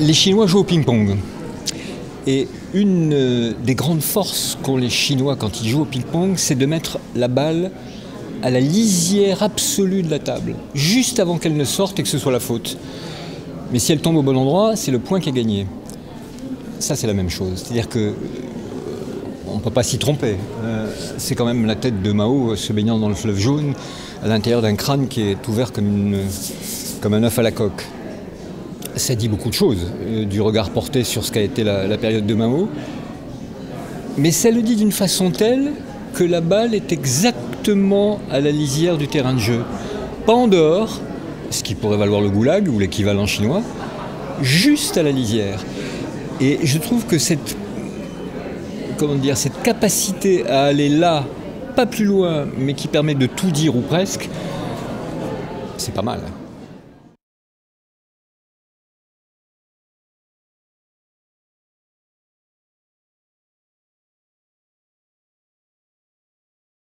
Les Chinois jouent au ping-pong. Et une des grandes forces qu'ont les Chinois quand ils jouent au ping-pong, c'est de mettre la balle à la lisière absolue de la table, juste avant qu'elle ne sorte et que ce soit la faute. Mais si elle tombe au bon endroit, c'est le point qui est gagné. Ça, c'est la même chose. C'est-à-dire que on ne peut pas s'y tromper. C'est quand même la tête de Mao se baignant dans le fleuve jaune, à l'intérieur d'un crâne qui est ouvert comme un œuf à la coque. Ça dit beaucoup de choses, du regard porté sur ce qu'a été la période de Mao. Mais ça le dit d'une façon telle que la balle est exactement à la lisière du terrain de jeu. Pas en dehors, ce qui pourrait valoir le goulag ou l'équivalent chinois, juste à la lisière. Et je trouve que cette capacité à aller là, pas plus loin, mais qui permet de tout dire ou presque, c'est pas mal.